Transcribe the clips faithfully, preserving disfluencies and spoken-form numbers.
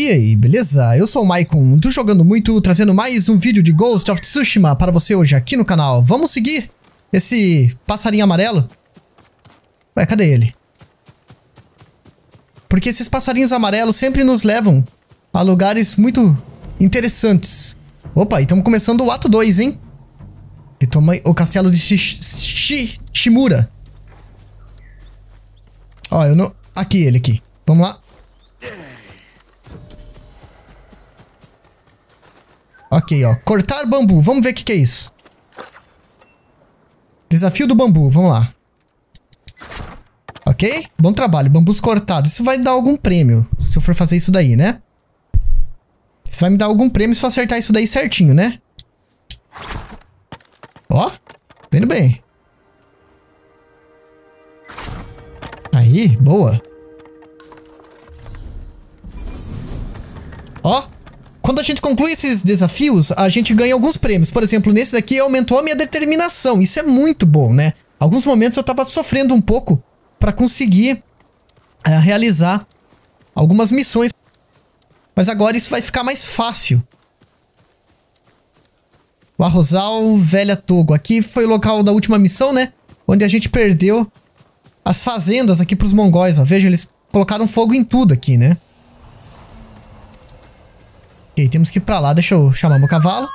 E aí, beleza? Eu sou o Maicon, do Jogando Muito, trazendo mais um vídeo de Ghost of Tsushima para você hoje aqui no canal. Vamos seguir esse passarinho amarelo? Ué, cadê ele? Porque esses passarinhos amarelos sempre nos levam a lugares muito interessantes. Opa, e estamos começando o ato dois, hein? E toma o castelo de Shishimura. Ó, eu não... Aqui, ele aqui. Vamos lá. Ok, ó. Cortar bambu. Vamos ver o que, que é isso. Desafio do bambu. Vamos lá. Ok? Bom trabalho. Bambus cortados. Isso vai dar algum prêmio. Se eu for fazer isso daí, né? Isso vai me dar algum prêmio se eu acertar isso daí certinho, né? Ó. Tô indo bem. Aí. Boa. Ó. Quando a gente conclui esses desafios, a gente ganha alguns prêmios. Por exemplo, nesse daqui aumentou a minha determinação. Isso é muito bom, né? Alguns momentos eu tava sofrendo um pouco para conseguir uh, realizar algumas missões. Mas agora isso vai ficar mais fácil. O Arrozal Velha Togo. Aqui foi o local da última missão, né? Onde a gente perdeu as fazendas aqui pros mongóis, ó. Veja, eles colocaram fogo em tudo aqui, né? Ok, temos que ir pra lá. Deixa eu chamar meu cavalo.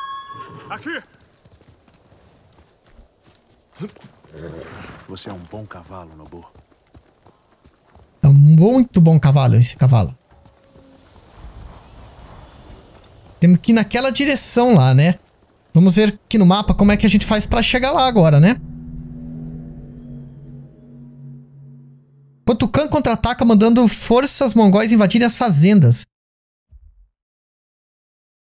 Aqui. Você é um bom cavalo, Nobo. É um muito bom cavalo, esse cavalo. Temos que ir naquela direção lá, né? Vamos ver aqui no mapa como é que a gente faz pra chegar lá agora, né? Kotukan contra-ataca mandando forças mongóis invadirem as fazendas.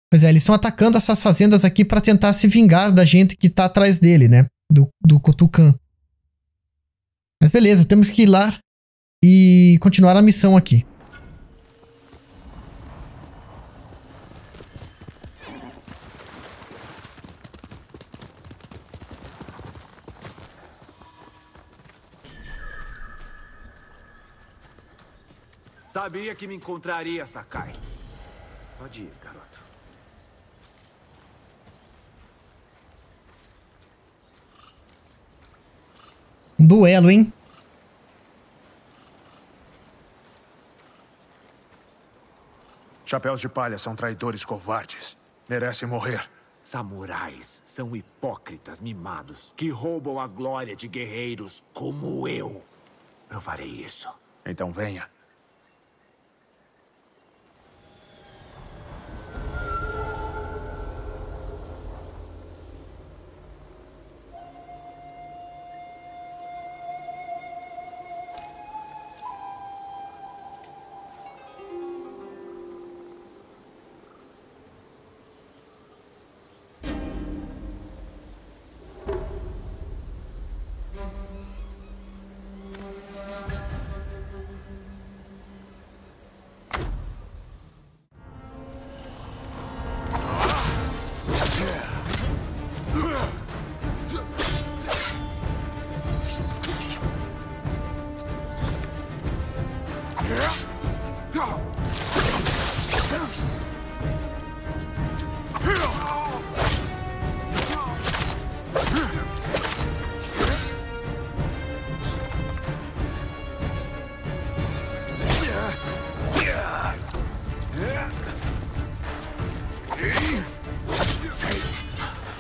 Pois é, eles estão atacando essas fazendas aqui para tentar se vingar da gente que tá atrás dele, né? Do, do Kotukan. Mas beleza, temos que ir lá e continuar a missão aqui. Sabia que me encontraria, Sakai. Pode ir, garoto. Um duelo, hein? Chapéus de palha são traidores covardes. Merecem morrer. Samurais são hipócritas mimados que roubam a glória de guerreiros como eu. Eu farei isso. Então venha.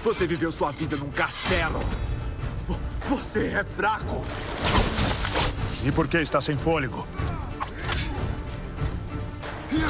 Você viveu sua vida num castelo. Você é fraco. E por que está sem fôlego? Yeah.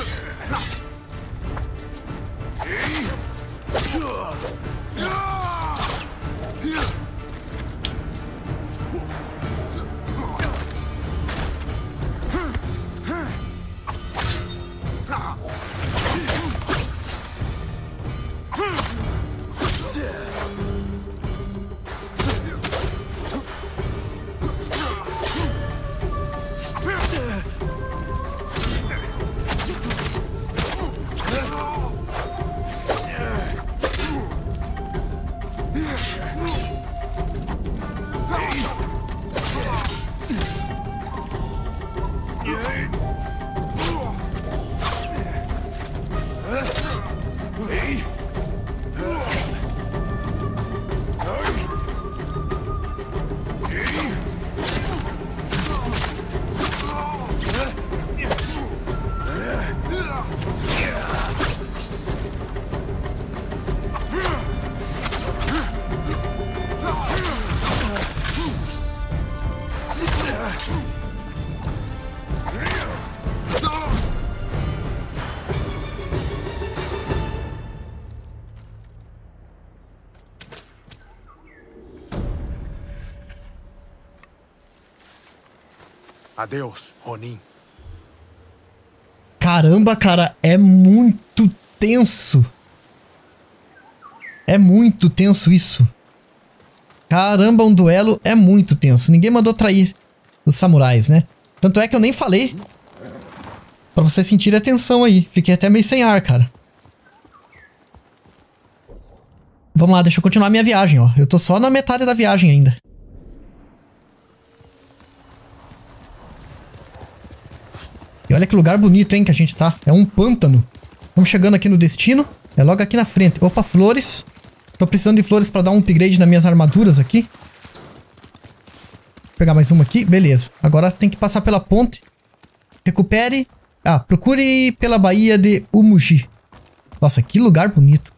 Adeus, Ronin. Caramba, cara, é muito tenso. É muito tenso isso. Caramba, um duelo é muito tenso. Ninguém mandou trair os samurais, né? Tanto é que eu nem falei. Pra vocês sentirem a tensão aí. Fiquei até meio sem ar, cara. Vamos lá, deixa eu continuar minha viagem, ó. Eu tô só na metade da viagem ainda. E olha que lugar bonito, hein, que a gente tá. É um pântano. Estamos chegando aqui no destino. É logo aqui na frente. Opa, flores. Tô precisando de flores pra dar um upgrade nas minhas armaduras aqui. Vou pegar mais uma aqui. Beleza. Agora tem que passar pela ponte. Recupere. Ah, procure pela Baía de Umugi. Nossa, que lugar bonito.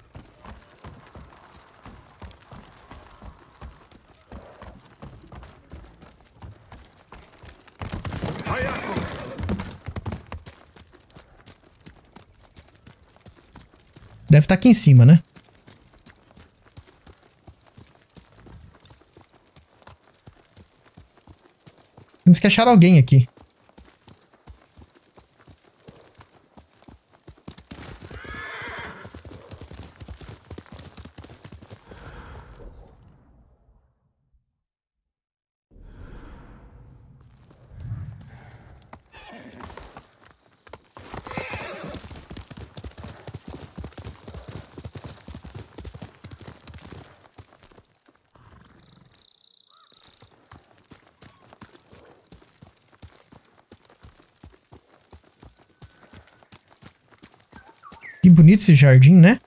Deve estar aqui em cima, né? Temos que achar alguém aqui. Bonito esse jardim, né?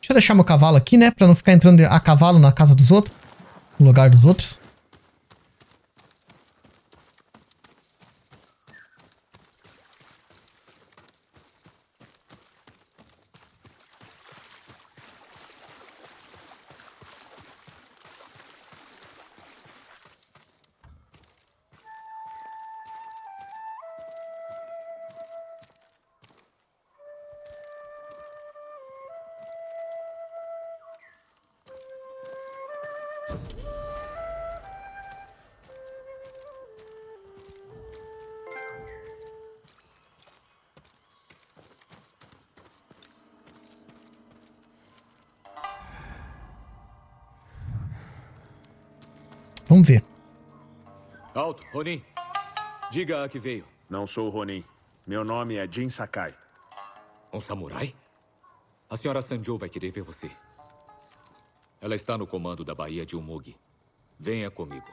Deixa eu deixar meu cavalo aqui, né? Pra não ficar entrando a cavalo na casa dos outros. No lugar dos outros. Vamos ver. Alto, Ronin. Diga a que veio. Não sou Ronin. Meu nome é Jin Sakai. Um samurai? A senhora Sanjo vai querer ver você. Ela está no comando da Baía de Umugi. Venha comigo.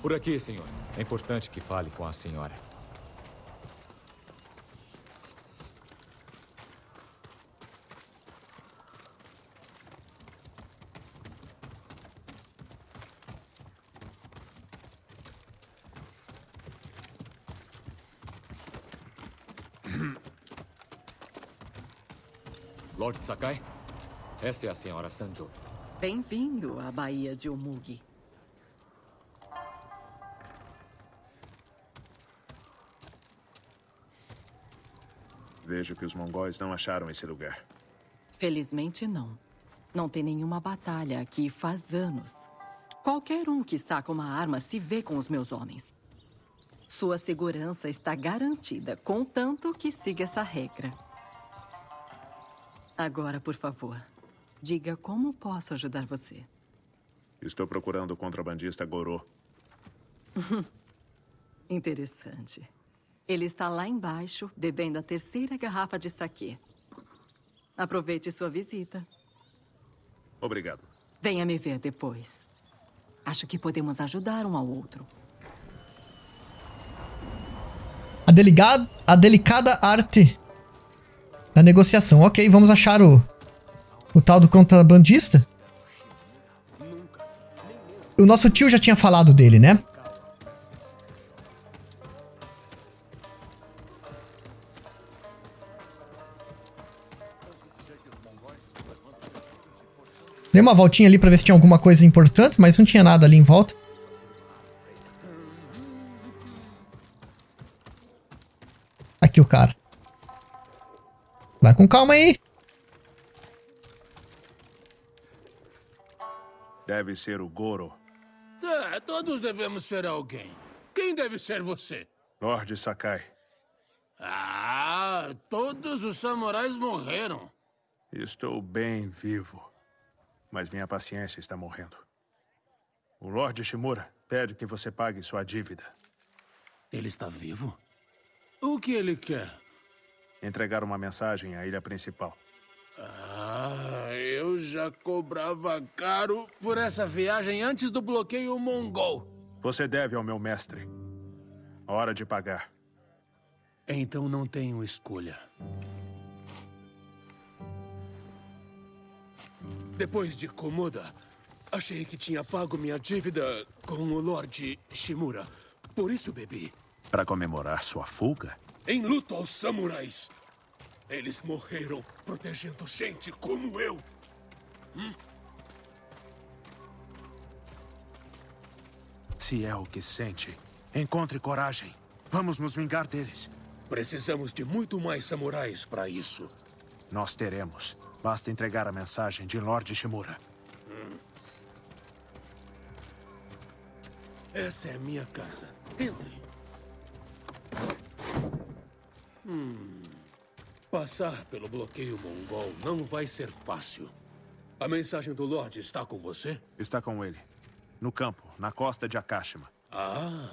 Por aqui, senhor. É importante que fale com a senhora. Lord Sakai, essa é a senhora Sanjo. Bem-vindo à Baía de Umugi. Vejo que os mongóis não acharam esse lugar. Felizmente não. Não tem nenhuma batalha aqui faz anos. Qualquer um que saca uma arma se vê com os meus homens. Sua segurança está garantida, contanto que siga essa regra. Agora, por favor, diga como posso ajudar você. Estou procurando o contrabandista Goro. Interessante. Ele está lá embaixo, bebendo a terceira garrafa de saquê. Aproveite sua visita. Obrigado. Venha me ver depois. Acho que podemos ajudar um ao outro. A delicada, a delicada arte... Na negociação. Ok, vamos achar o... O tal do contrabandista. O nosso tio já tinha falado dele, né? Dei uma voltinha ali pra ver se tinha alguma coisa importante, mas não tinha nada ali em volta. Aqui o cara. Vai com calma aí. Deve ser o Goro. É, todos devemos ser alguém. Quem deve ser você? Lorde Sakai. Ah, todos os samurais morreram. Estou bem vivo. Mas minha paciência está morrendo. O Lorde Shimura pede que você pague sua dívida. Ele está vivo? O que ele quer? Entregar uma mensagem à ilha principal. Ah, eu já cobrava caro por essa viagem antes do bloqueio mongol. Você deve ao meu mestre. Hora de pagar. Então não tenho escolha. Depois de Komoda, achei que tinha pago minha dívida com o Lorde Shimura. Por isso bebi. Para comemorar sua fuga? Em luto aos samurais. Eles morreram protegendo gente como eu. Hum? Se é o que sente, encontre coragem. Vamos nos vingar deles. Precisamos de muito mais samurais para isso. Nós teremos. Basta entregar a mensagem de Lorde Shimura. Hum. Essa é a minha casa. Entre. Hum. Passar pelo bloqueio mongol não vai ser fácil. A mensagem do Lorde está com você? Está com ele. No campo, na costa de Akashima. Ah,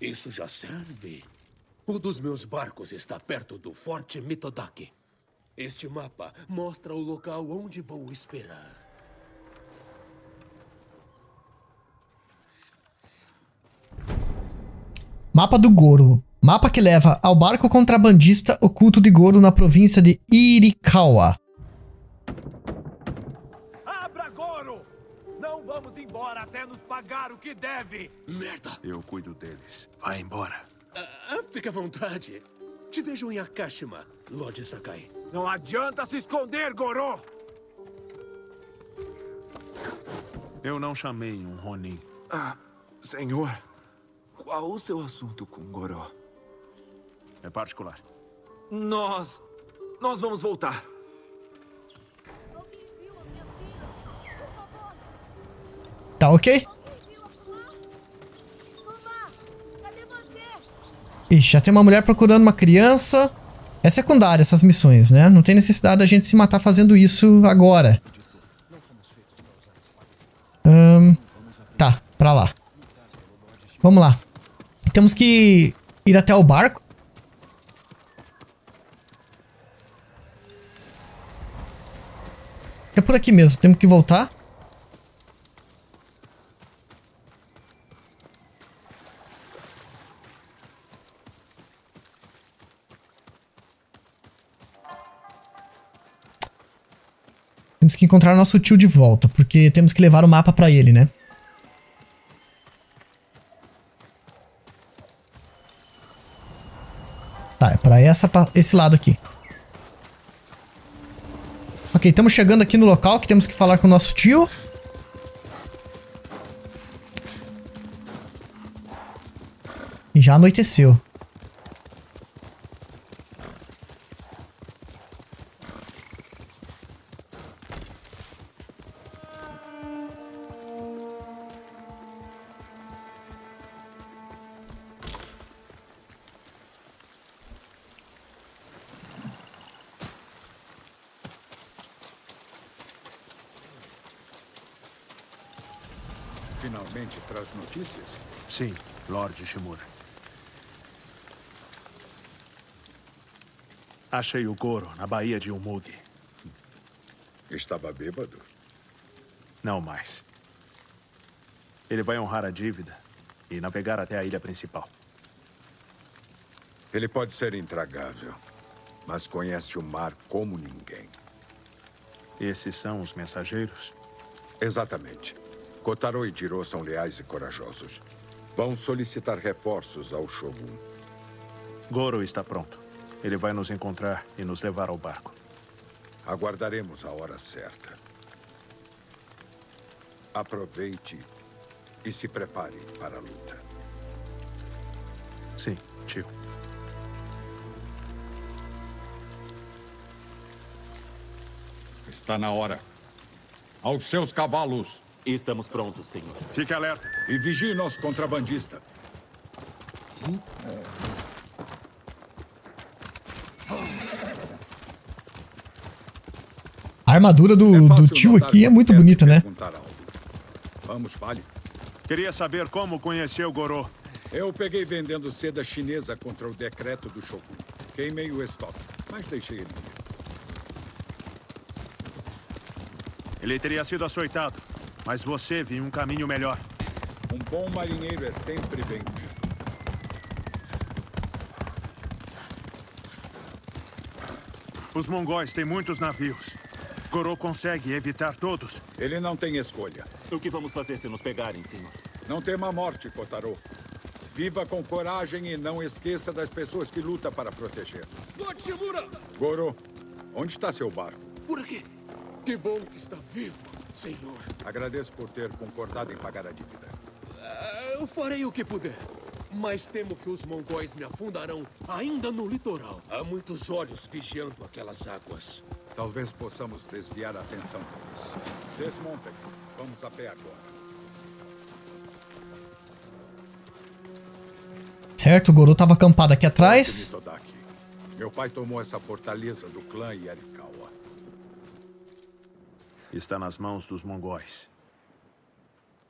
isso já serve. Um dos meus barcos está perto do Forte Mitodaki. Este mapa mostra o local onde vou esperar. Mapa do Goro. Mapa que leva ao barco contrabandista oculto de Goro na província de Arikawa. Abra, Goro! Não vamos embora até nos pagar o que deve! Merda! Eu cuido deles. Vai embora. Ah, fica à vontade. Te vejo em Akashima, Lorde Sakai. Não adianta se esconder, Goro! Eu não chamei um Ronin. Ah, senhor, qual o seu assunto com Goro? É particular. Nós... nós vamos voltar. Tá ok? Ixi, já tem uma mulher procurando uma criança. É secundária essas missões, né? Não tem necessidade da gente se matar fazendo isso agora. Hum, tá, pra lá. Vamos lá. Temos que ir até o barco. É por aqui mesmo, temos que voltar. Temos que encontrar nosso tio de volta, porque temos que levar o mapa pra ele, né? Tá, é pra, essa, pra esse lado aqui. Ok, estamos chegando aqui no local que temos que falar com o nosso tio. E já anoiteceu. Finalmente traz notícias? Sim, Lorde Shimura. Achei o Goro na Baía de Umugi. Estava bêbado? Não mais. Ele vai honrar a dívida e navegar até a ilha principal. Ele pode ser intragável, mas conhece o mar como ninguém. Esses são os mensageiros? Exatamente. Kotaro e Jiro são leais e corajosos. Vão solicitar reforços ao Shogun. Goro está pronto. Ele vai nos encontrar e nos levar ao barco. Aguardaremos a hora certa. Aproveite e se prepare para a luta. Sim, tio. Está na hora. Aos seus cavalos. Estamos prontos, senhor. Fique alerta. E vigie nosso contrabandista. Hum? A armadura do, do tio aqui é muito bonita, né? Vamos, fale. Queria saber como conheceu Goro. Eu peguei vendendo seda chinesa contra o decreto do Shogun. Queimei o estoque, mas deixei ele. Ele teria sido açoitado, mas você viu um caminho melhor. Um bom marinheiro é sempre bem-vindo. Os mongóis têm muitos navios. Goro consegue evitar todos. Ele não tem escolha. O que vamos fazer se nos pegarem, senhor? Não tema a morte, Kotaro. Viva com coragem e não esqueça das pessoas que luta para proteger. Shimura! Goro, onde está seu barco? Por aqui. Que bom que está vivo, senhor. Agradeço por ter concordado em pagar a dívida. Uh, eu farei o que puder. Mas temo que os mongóis me afundarão ainda no litoral. Há muitos olhos vigiando aquelas águas. Talvez possamos desviar a atenção deles. Desmontem. Vamos a pé agora. Certo, o Goro estava acampado aqui atrás. Meu pai tomou essa fortaleza do clã Arikawa. Está nas mãos dos mongóis.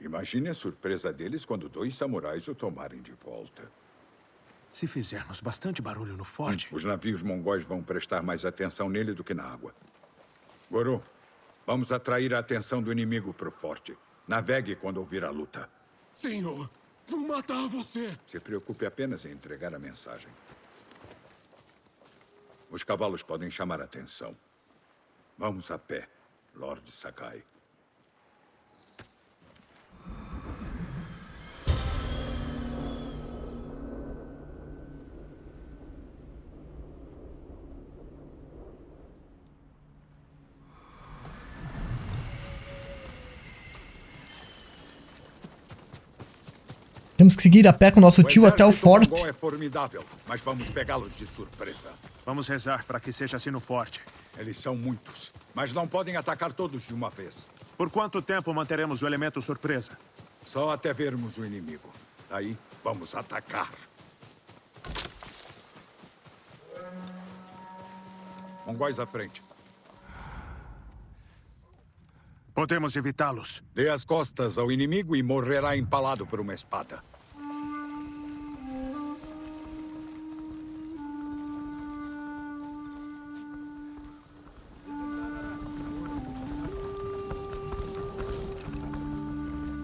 Imagine a surpresa deles quando dois samurais o tomarem de volta. Se fizermos bastante barulho no forte... Hum, os navios mongóis vão prestar mais atenção nele do que na água. Goro, vamos atrair a atenção do inimigo para o forte. Navegue quando ouvir a luta. Senhor, vou matar você! Se preocupe apenas em entregar a mensagem. Os cavalos podem chamar a atenção. Vamos a pé, Lord Sakai. Temos que seguir a pé com o nosso tio até o forte. É formidável, mas vamos pegá-los de surpresa. Vamos rezar para que seja assim no forte. Eles são muitos, mas não podem atacar todos de uma vez. Por quanto tempo manteremos o elemento surpresa? Só até vermos o inimigo. Daí, vamos atacar. Mongóis à frente. Podemos evitá-los. Dê as costas ao inimigo e morrerá empalado por uma espada.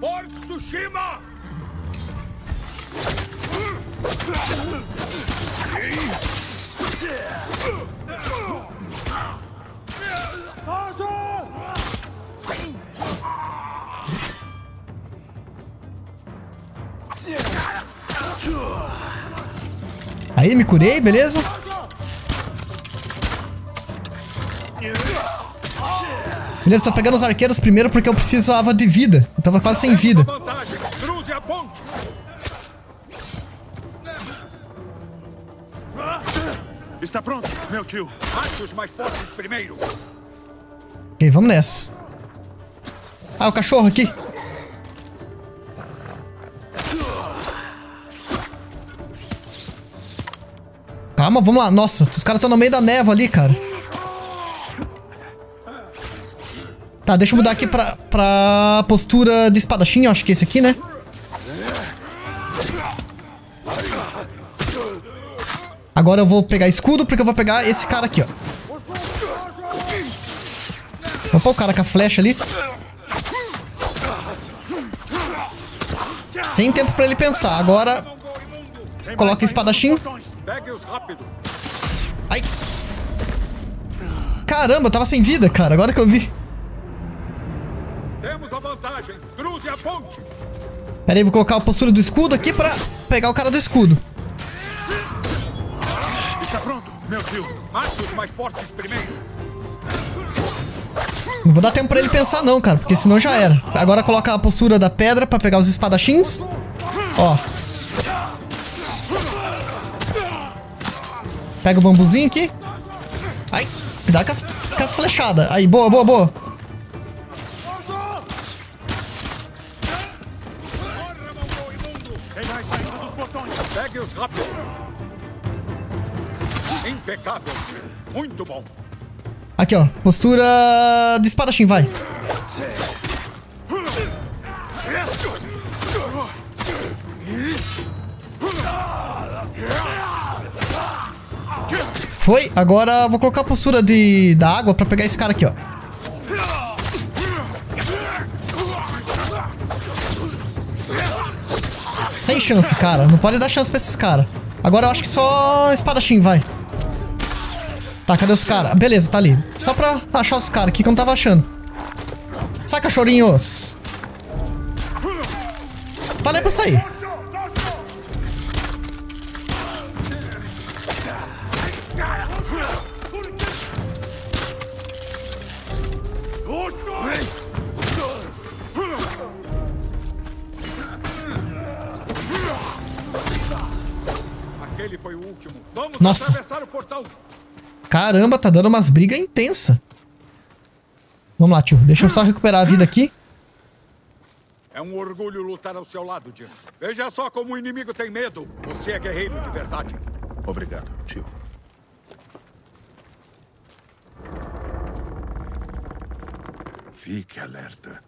Forte Tsushima! Aí, me curei, beleza? Beleza, tô pegando os arqueiros primeiro porque eu precisava de vida. Eu tava quase sem vida. Está pronto, meu tio. Mate os mais fortes primeiro. Ok, vamos nessa. Ah, o cachorro aqui. Calma, vamos lá. Nossa, os caras estão no meio da névoa ali, cara. Tá, deixa eu mudar aqui pra, pra postura de espadachim. Eu acho que é esse aqui, né? Agora eu vou pegar escudo, porque eu vou pegar esse cara aqui, ó. Vamos pôr o cara com a flecha ali. Sem tempo pra ele pensar. Agora... Coloca espadachim. Ai. Caramba, eu tava sem vida, cara. Agora que eu vi. Temos a vantagem. Cruze a ponte. Pera aí, vou colocar a postura do escudo aqui pra pegar o cara do escudo. Está pronto, meu tio. Mate os mais fortes primeiro. Não vou dar tempo pra ele pensar não, cara, porque senão já era. Agora coloca a postura da pedra pra pegar os espadachins. Ó. Pega o bambuzinho aqui. Ai, dá com as, com as flechadas. Aí, boa, boa, boa. Pegue-os rápido. Impecável. Muito bom. Aqui, ó. Postura de espadachim, vai. Foi. Agora vou colocar a postura de, da água pra pegar esse cara aqui, ó. Sem chance, cara. Não pode dar chance pra esses caras. Agora eu acho que só espadachim, vai. Tá, cadê os caras? Beleza, tá ali. Só pra achar os caras aqui que eu não tava achando. Sai, cachorrinhos. Valeu pra sair. Aquele foi o último. Vamos Nossa. atravessar o portão. Caramba, tá dando umas brigas intensas. Vamos lá, tio. Deixa eu só recuperar a vida aqui. É um orgulho lutar ao seu lado, Jiro. Veja só como o inimigo tem medo. Você é guerreiro de verdade. Obrigado, tio. Fique alerta.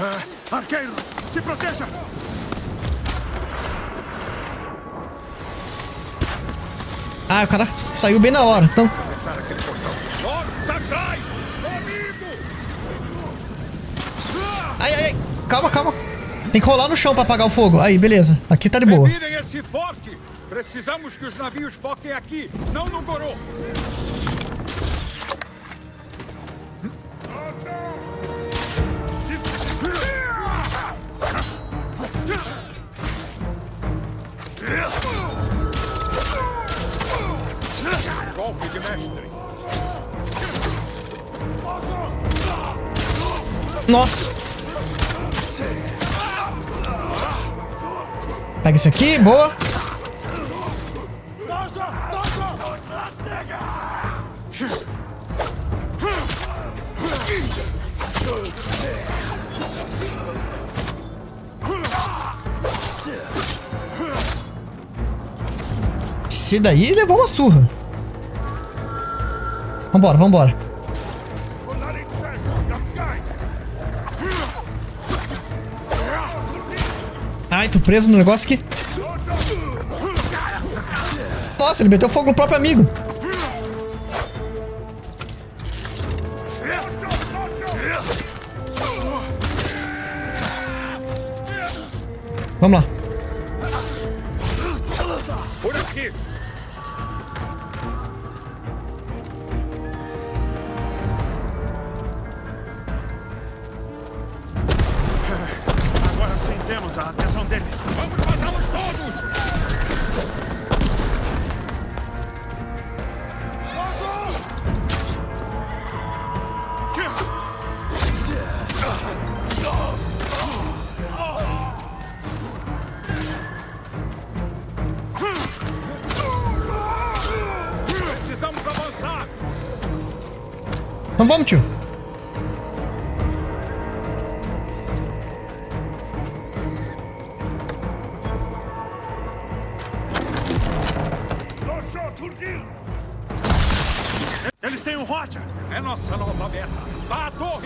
Ah, arqueiros, se proteja! Ah, o cara saiu bem na hora, então. Ai, ai, ai. Calma, calma. Tem que rolar no chão pra apagar o fogo. Aí, beleza. Aqui tá de boa. Revirem esse forte. Precisamos que os navios foquem aqui, não no Goro. Golpe de mestre. Nossa. Pega esse aqui, boa. Esse daí levou uma surra. Vambora, vambora. Ai, tô preso no negócio aqui. Nossa, ele meteu fogo no próprio amigo. Vamos lá. Por aqui. Temos a atenção deles. Vamos matá-los todos. Precisamos avançar. Então vamos, tio.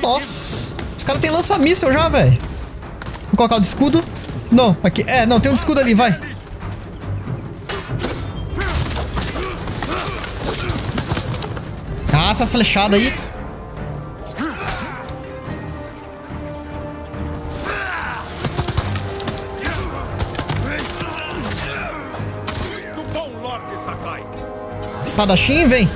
Nossa, os caras têm lança-míssel já, velho. Vou colocar o de escudo. Não, aqui. É, não, tem um de escudo ali, vai. Caça essa flechada aí. Espadachim, vem.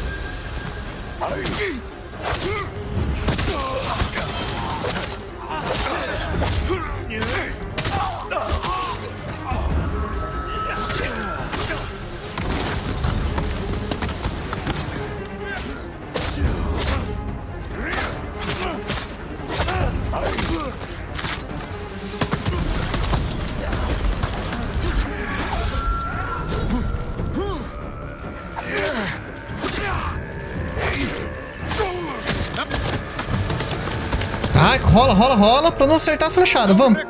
rola, rola, rola, pra não acertar as flechadas. Vamos.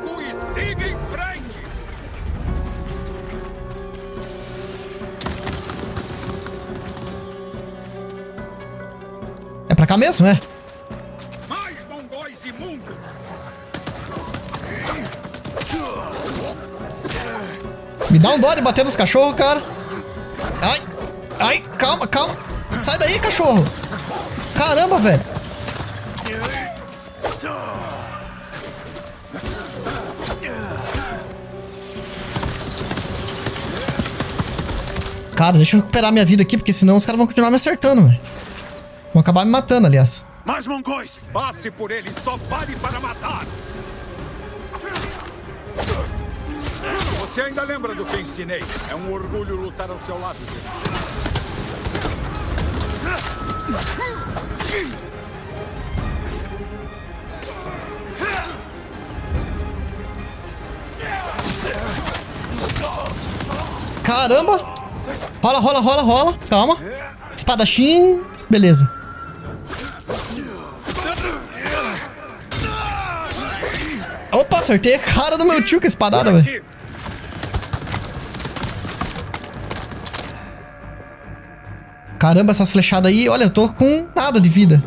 É pra cá mesmo, né? Me dá um dó de bater nos cachorros, cara. Ai, ai, calma, calma. Sai daí, cachorro. Caramba, velho. Cara, deixa eu recuperar minha vida aqui, porque senão os caras vão continuar me acertando, velho. Vão acabar me matando, aliás. Mas mongóis, passe por ele, só vale para matar. Você ainda lembra do que ensinei? É um orgulho lutar ao seu lado. Caramba! Rola, rola, rola, rola. Calma. Espadachim. Beleza. Opa, acertei a cara do meu tio com a espadada, velho. Caramba, essas flechadas aí, olha, eu tô com nada de vida.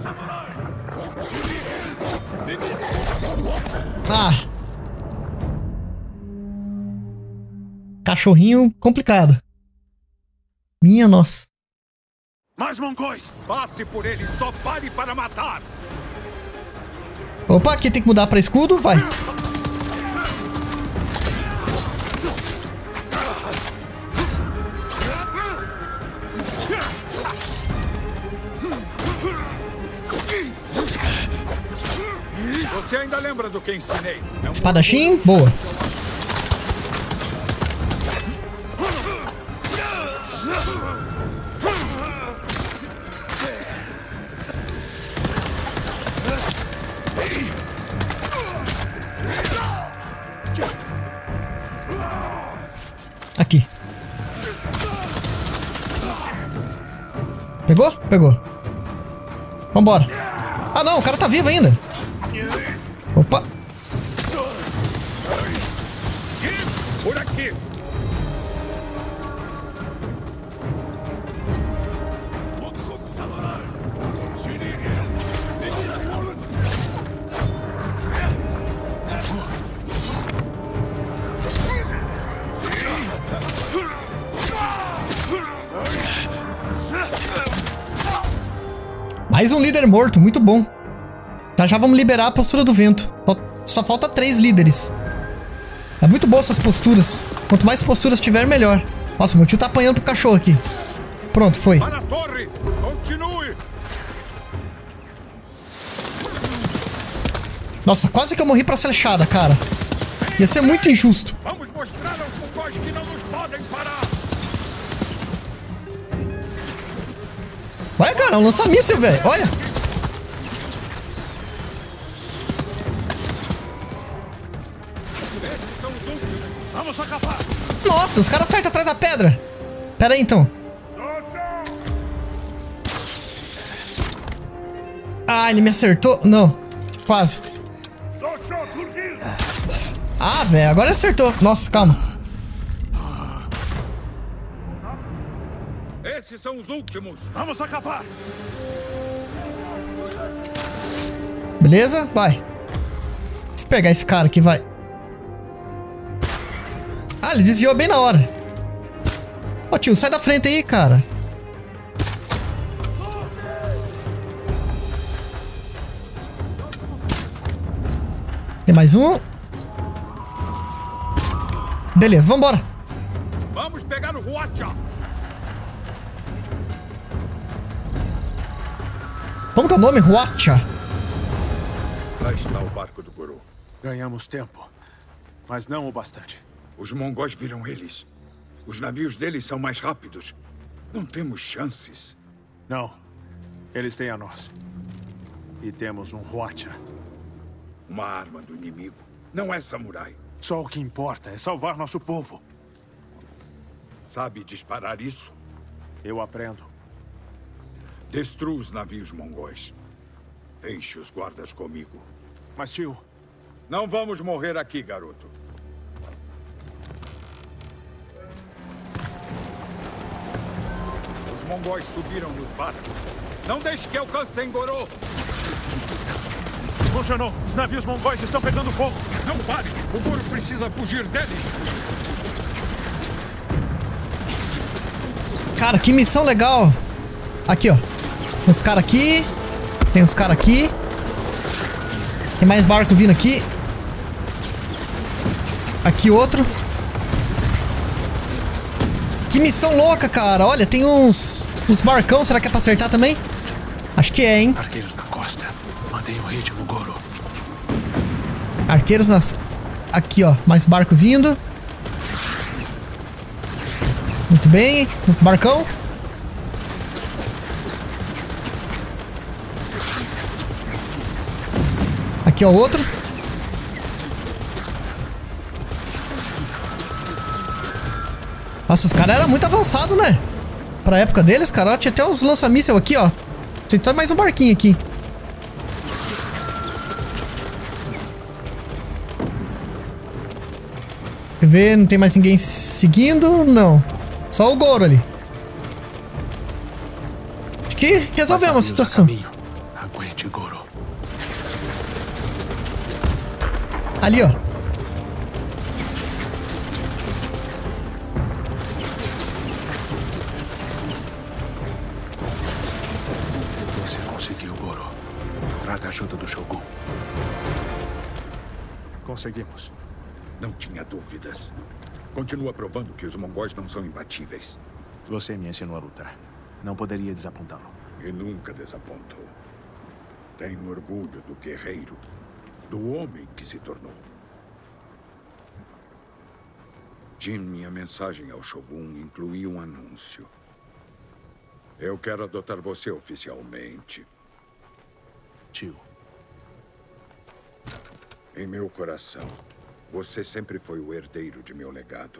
Ah. Cachorrinho complicado. Minha nossa. Mais mongóis, passe por ele, só pare para matar. Opa, aqui tem que mudar para escudo, vai. Você ainda lembra do que ensinei? É um espadachim, boa. Aqui. Pegou? Pegou. Vambora. Ah não, o cara tá vivo ainda. Opa! Por aqui! Mais um líder morto, muito bom. Já já vamos liberar a postura do vento. Só falta três líderes. É muito boa essas posturas. Quanto mais posturas tiver, melhor. Nossa, meu tio tá apanhando pro cachorro aqui. Pronto, foi. Para a torre. Continue. Nossa, quase que eu morri pra flechada, cara. Ia ser muito injusto. Vamos mostrar aos mongóis que não nos podem parar. Vai, cara, é um lança-míssil, velho. Olha. Nossa, os caras acertam atrás da pedra. Pera aí, então. Ah, ele me acertou. Não, quase. Ah, velho, agora acertou. Nossa, calma. Esses são os últimos. Vamos acabar. Beleza, vai. Deixa eu pegar esse cara aqui, vai. Ah, ele desviou bem na hora. Ó, tio, sai da frente aí, cara. Tem mais um. Beleza, vambora. Vamos pegar o Huacha. Como que é o nome? Huacha. Lá está o barco do Goro. Ganhamos tempo, mas não o bastante. Os mongóis viram eles. Os navios deles são mais rápidos. Não temos chances. Não. Eles têm a nós. E temos um Huacha. Uma arma do inimigo. Não é samurai. Só o que importa é salvar nosso povo. Sabe disparar isso? Eu aprendo. Destrua os navios mongóis. Deixe os guardas comigo. Mas, tio... Não vamos morrer aqui, garoto. Os mongóis subiram nos barcos. Não deixe que alcancem, Goro! Funcionou! Os navios mongóis estão pegando fogo! Não pare! O Goro precisa fugir deles! Cara, que missão legal! Aqui, ó. Tem os caras aqui. Tem os caras aqui. Tem mais barco vindo aqui. Aqui outro. Que missão louca, cara. Olha, tem uns, uns barcão. Será que é pra acertar também? Acho que é, hein? Arqueiros na costa. Mantenha o ritmo, Goro. Arqueiros nas... Aqui, ó. Mais barco vindo. Muito bem. Barcão. Aqui, ó, outro. Nossa, os caras eram muito avançados, né? Pra época deles, cara. Ó, tinha até uns lança-míssel aqui, ó. Tem só mais um barquinho aqui. Deixa eu ver, não tem mais ninguém seguindo? Não. Só o Goro ali. Acho que resolvemos a situação. Aguente, Goro. Ali, ó. Você conseguiu, Goro. Traga a ajuda do Shogun. Conseguimos. Não tinha dúvidas. Continua provando que os mongóis não são imbatíveis. Você me ensinou a lutar. Não poderia desapontá-lo. E nunca desapontou. Tenho orgulho do guerreiro. Do homem que se tornou. Jin, minha mensagem ao Shogun incluía um anúncio. Eu quero adotar você oficialmente. Tio. Em meu coração, você sempre foi o herdeiro de meu legado.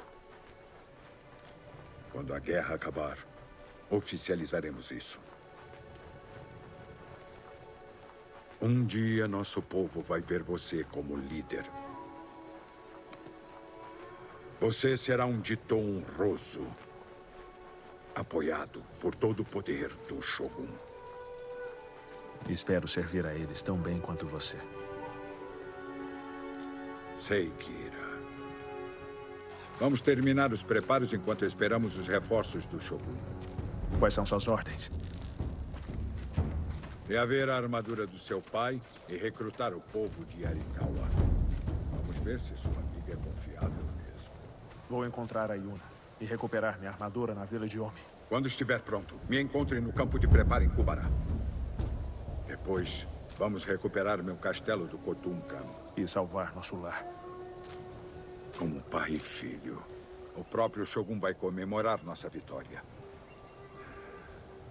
Quando a guerra acabar, oficializaremos isso. Um dia, nosso povo vai ver você como líder. Você será um dito honroso, apoiado por todo o poder do Shogun. Espero servir a eles tão bem quanto você. Seikira. Vamos terminar os preparos enquanto esperamos os reforços do Shogun. Quais são suas ordens? Reaver a armadura do seu pai e recrutar o povo de Arikawa. Vamos ver se sua amiga é confiável mesmo. Vou encontrar a Yuna e recuperar minha armadura na Vila de Omi. Quando estiver pronto, me encontre no campo de preparo em Kubara. Depois, vamos recuperar meu castelo do Khotun Khan. E salvar nosso lar. Como pai e filho, o próprio Shogun vai comemorar nossa vitória.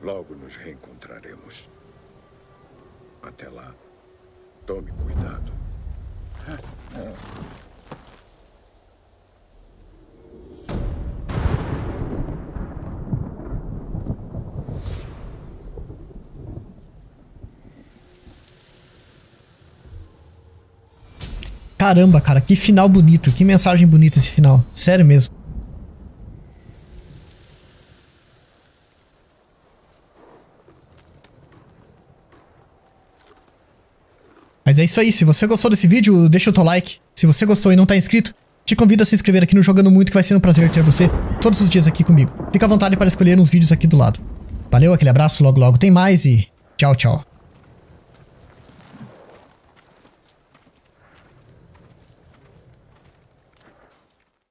Logo nos reencontraremos. Até lá, tome cuidado. Caramba, cara, que final bonito, que mensagem bonita esse final, sério mesmo. Mas é isso aí, se você gostou desse vídeo, deixa o teu like. Se você gostou e não tá inscrito, te convido a se inscrever aqui no Jogando Muito, que vai ser um prazer ter você todos os dias aqui comigo. Fica à vontade para escolher uns vídeos aqui do lado. Valeu, aquele abraço, logo logo tem mais e tchau, tchau.